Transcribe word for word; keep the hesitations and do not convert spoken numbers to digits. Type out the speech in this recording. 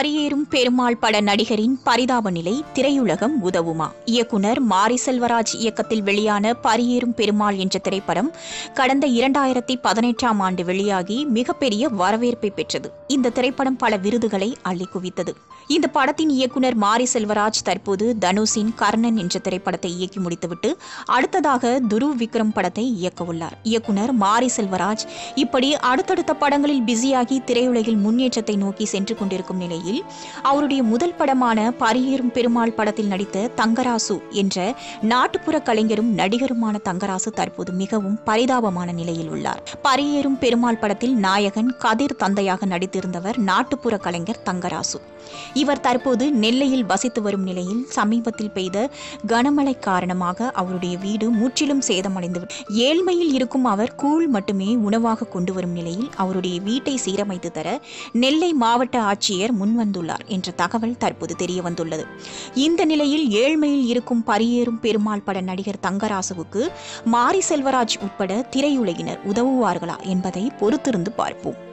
கரியேறும் பெருமாள் பட நடிகரின் பரிதாப நிலை திரையுலகம் உதவுமா? இயக்குனர் மாரி செல்வராஜ் இயக்கத்தில் வெளியான கரியேறும் பெருமாள் என்ற திரைப்படம் கடந்த இரண்டாயிரத்தி பதினெட்டாம் ஆண்டு வெளியாகி மிகப்பெரிய வரவேற்பை பெற்றது. இந்த திரைப்படம் பல விருதுகளை அள்ளி குவித்தது. இந்த படத்தின் இயக்குனர் மாரி செல்வராஜ் தற்போது தனுஷின் கர்ணன் என்ற திரைப்படத்தை இயக்கி முடித்துவிட்டு அடுத்ததாக துருவ் விக்ரம் படத்தை இயக்க உள்ளார். இயக்குனர் மாரி செல்வராஜ் இப்படி அடுத்தடுத்த படங்களில் பிஸியாகி திரையுலகில் முன்னேற்றத்தை நோக்கி சென்று கொண்டிருக்கும் நிலையில் அவருடைய முதல் படமான கரியேறும் பெருமாள் படத்தில் நடித்த தங்கராசு என்ற நாட்டுப்புற கலைஞரும் நடிகருமான தங்கராசு தற்போது மிகவும் பரிதாபமான நிலையில் உள்ளார். கரியேறும் பெருமாள் படத்தில் நாயகன் கதிர் தந்தையாக நடித்திருந்தவர் நாட்டுப்புற கலைஞர் தங்கராசு. இவர் தற்போது நெல்லையில் வசித்து வரும் நிலையில் சமீபத்தில் பெய்த கனமழை காரணமாக அவருடைய வீடு முற்றிலும் சேதமடைந்து ஏழ்மையில் இருக்கும் அவர் கூழ் மட்டுமே உணவாக கொண்டு வரும் நிலையில் அவருடைய வீட்டை சீரமைத்து தர நெல்லை மாவட்ட ஆட்சியர் முன்வந்துள்ளார் என்ற தகவல் தற்போது தெரிய வந்துள்ளது. இந்த நிலையில் ஏழ்மையில் இருக்கும் கரியேறும் பெருமாள் பட நடிகர் தங்கராசுவுக்கு மாரி செல்வராஜ் உட்பட திரையுலகினர் உதவுவார்களா என்பதை பொறுத்திருந்து பார்ப்போம்.